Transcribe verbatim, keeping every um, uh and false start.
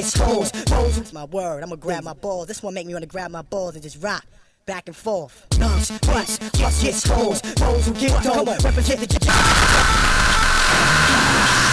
get scores. Bones, my word, I'ma grab my balls. This one make me wanna grab my balls and just rock back and forth. Numbs, butts, just get scores. Those who get dough, represent the